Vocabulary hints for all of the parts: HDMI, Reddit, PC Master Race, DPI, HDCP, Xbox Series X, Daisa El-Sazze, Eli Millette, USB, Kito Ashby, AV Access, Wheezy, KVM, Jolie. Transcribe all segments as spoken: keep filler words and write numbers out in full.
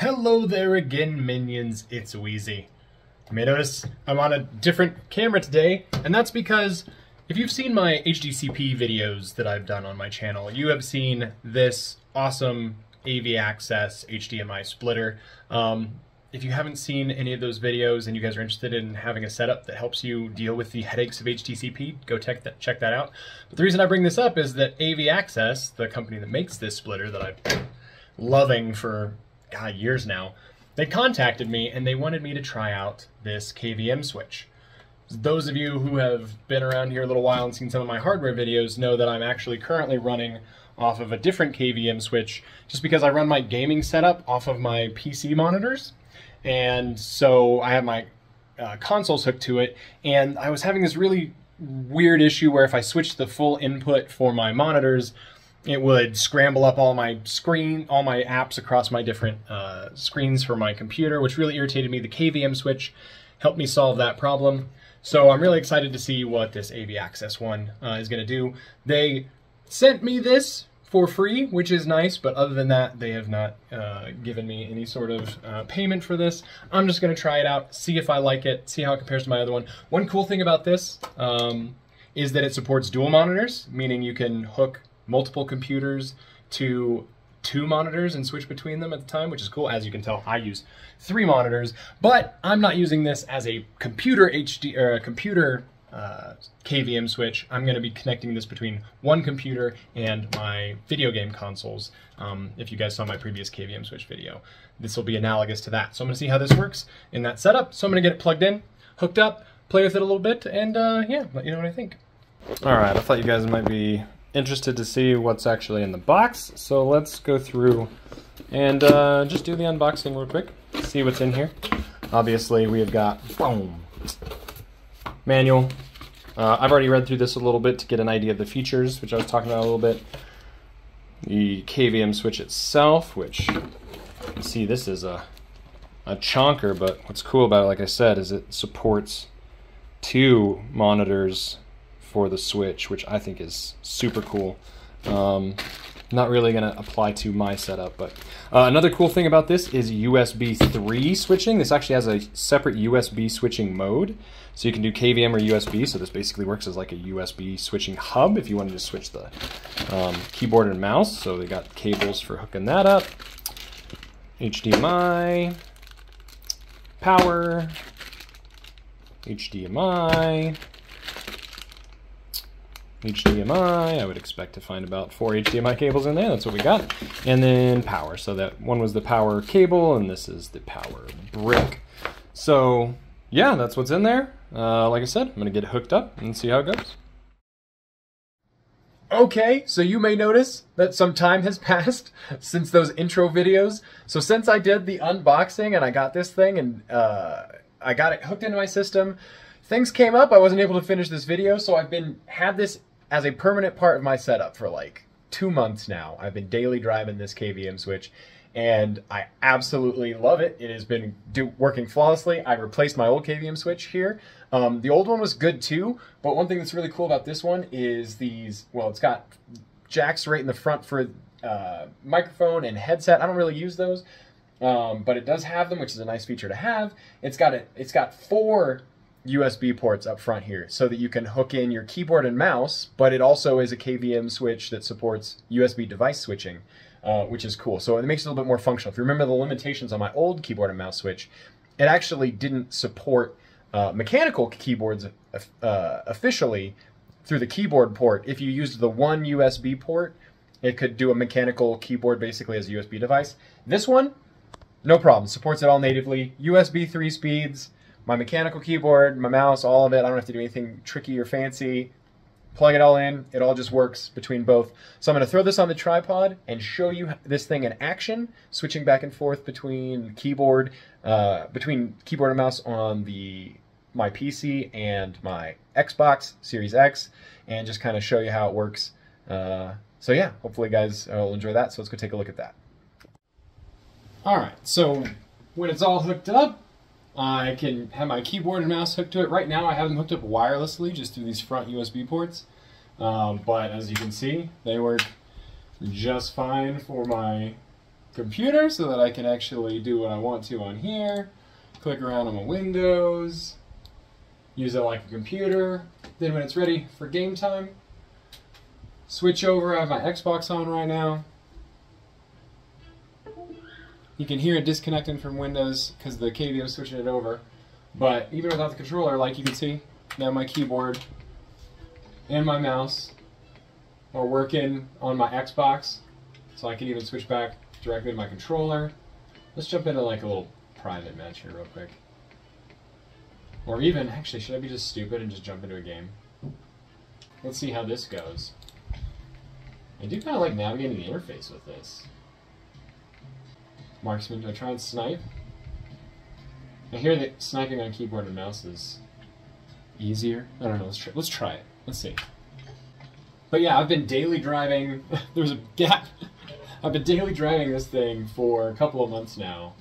Hello there again, minions, it's Wheezy. You may notice I'm on a different camera today, and that's because if you've seen my H D C P videos that I've done on my channel, you have seen this awesome A V Access H D M I splitter. Um, if you haven't seen any of those videos and you guys are interested in having a setup that helps you deal with the headaches of H D C P, go check that, check that out. But the reason I bring this up is that A V Access, the company that makes this splitter that I've been loving for God, years now, they contacted me and they wanted me to try out this K V M switch. Those of you who have been around here a little while and seen some of my hardware videos know that I'm actually currently running off of a different K V M switch just because I run my gaming setup off of my P C monitors, and so I have my uh, consoles hooked to it, and I was having this really weird issue where if I switched the full input for my monitors, it would scramble up all my screen, all my apps across my different uh, screens for my computer, which really irritated me. The K V M switch helped me solve that problem. So I'm really excited to see what this A V Access one uh, is going to do. They sent me this for free, which is nice, but other than that, they have not uh, given me any sort of uh, payment for this. I'm just going to try it out, see if I like it, see how it compares to my other one. One cool thing about this um, is that it supports dual monitors, meaning you can hook multiple computers to two monitors and switch between them at the time, which is cool. As you can tell, I use three monitors, but I'm not using this as a computer H D or a computer uh, K V M switch. I'm going to be connecting this between one computer and my video game consoles. Um, if you guys saw my previous K V M switch video, this will be analogous to that. So I'm going to see how this works in that setup. So I'm going to get it plugged in, hooked up, play with it a little bit, and uh, yeah, let you know what I think. All right, I thought you guys might be interested to see what's actually in the box, so let's go through and uh, just do the unboxing real quick, see what's in here. Obviously we have got, boom, manual. Uh, I've already read through this a little bit to get an idea of the features, which I was talking about a little bit. The K V M switch itself, which, you see, this is a, a chonker, but what's cool about it, like I said, is it supports two monitors for the switch, which I think is super cool. Um, not really gonna apply to my setup, but uh, another cool thing about this is U S B three switching. This actually has a separate U S B switching mode. So you can do K V M or U S B, so this basically works as like a U S B switching hub if you wanted to switch the um, keyboard and mouse. So they got cables for hooking that up. H D M I, power, H D M I, H D M I, I would expect to find about four H D M I cables in there, that's what we got. And then power, so that one was the power cable and this is the power brick. So yeah, that's what's in there. Uh, like I said, I'm gonna get it hooked up and see how it goes. Okay, so you may notice that some time has passed since those intro videos. So since I did the unboxing and I got this thing and uh, I got it hooked into my system, things came up, I wasn't able to finish this video, so I've been had this as a permanent part of my setup for like two months now. I've been daily driving this K V M switch, and I absolutely love it. It has been do, working flawlessly. I replaced my old K V M switch here. Um, the old one was good too, but one thing that's really cool about this one is these, well, it's got jacks right in the front for uh, microphone and headset. I don't really use those, um, but it does have them, which is a nice feature to have. It's got a, it's got four U S B ports up front here so that you can hook in your keyboard and mouse, but it also is a K V M switch that supports U S B device switching, uh, which is cool. So it makes it a little bit more functional. If you remember the limitations on my old keyboard and mouse switch, it actually didn't support uh, mechanical keyboards uh, officially through the keyboard port. If you used the one U S B port, it could do a mechanical keyboard basically as a U S B device. This one, no problem, supports it all natively. U S B three speeds, my mechanical keyboard, my mouse, all of it. I don't have to do anything tricky or fancy. Plug it all in. It all just works between both. So I'm going to throw this on the tripod and show you this thing in action, switching back and forth between keyboard, uh, between keyboard and mouse on the my P C and my Xbox Series X, and just kind of show you how it works. Uh, so yeah, hopefully you guys will enjoy that. So let's go take a look at that. All right. So when it's all hooked up, I can have my keyboard and mouse hooked to it. Right now I have them hooked up wirelessly just through these front U S B ports, um, but as you can see, they work just fine for my computer so that I can actually do what I want to on here, click around on my windows, use it like a computer. Then when it's ready for game time, switch over. I have my Xbox on right now. You can hear it disconnecting from Windows because the K V M is switching it over. But even without the controller, like you can see, now my keyboard and my mouse are working on my Xbox, so I can even switch back directly to my controller. Let's jump into like a little private match here real quick. Or even, actually, should I be just stupid and just jump into a game? Let's see how this goes. I do kind of like navigating the interface with this. Marksman, do I try and snipe? I hear that sniping on keyboard and mouse is easier. I don't know, let's try, let's try it. Let's see. But yeah, I've been daily driving, there's a gap, I've been daily driving this thing for a couple of months now,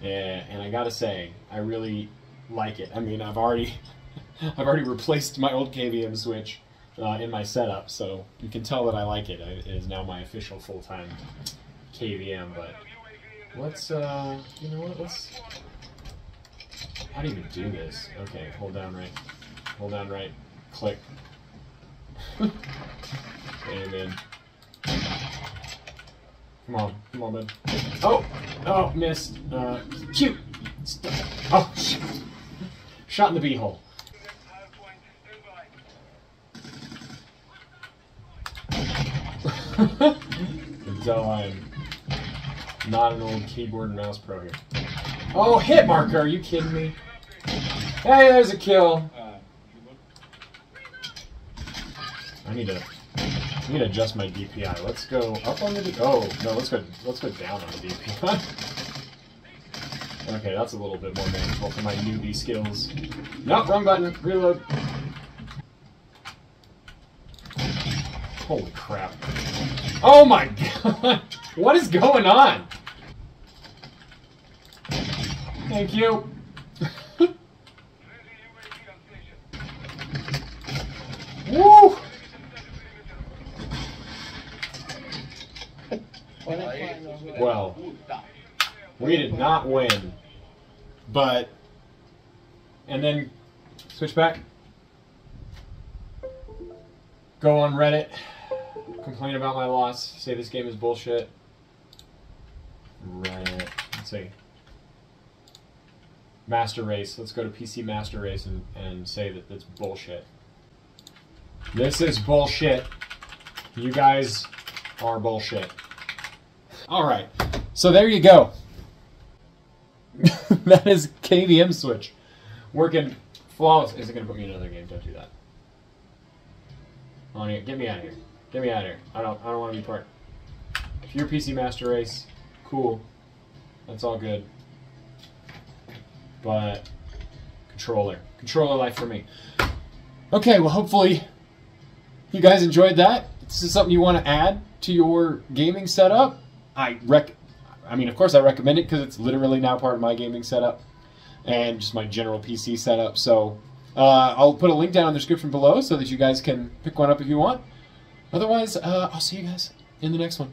and, and I gotta say, I really like it. I mean, I've already, I've already replaced my old K V M switch uh, in my setup, so you can tell that I like it. It is now my official full-time K V M, but let's, uh, you know what, let's, how do you even do this? Okay, hold down right, hold down right, click. And then, come on, come on, bud. Oh, oh, missed. Uh, cute. Stop. Oh, shit. Shot in the beehole. Until I'm not an old keyboard and mouse pro here. Oh, hit marker. Are you kidding me? Hey, there's a kill. I need to, I need to adjust my D P I. Let's go up on the D P I. Oh no, let's go, let's go down on the D P I. Okay, that's a little bit more manageable for my newbie skills. Nope, wrong button. Reload. Holy crap! Oh my god, what is going on? Thank you. Woo! Well, we did not win, but, and then switch back, go on Reddit, complain about my loss, say this game is bullshit, Reddit, let's see, Master Race, let's go to P C Master Race and, and say that that's bullshit. This is bullshit. You guys are bullshit. Alright, so there you go. That is K V M switch. Working flawless. Is it going to put me in another game? Don't do that. On here. Get me out of here. Get me out of here. I don't, I don't want to be part. If you're P C Master Race, cool. That's all good. But, controller. Controller life for me. Okay, well hopefully you guys enjoyed that. If this is something you want to add to your gaming setup, I rec I mean, of course I recommend it because it's literally now part of my gaming setup and just my general P C setup. So uh, I'll put a link down in the description below so that you guys can pick one up if you want. Otherwise, uh, I'll see you guys in the next one.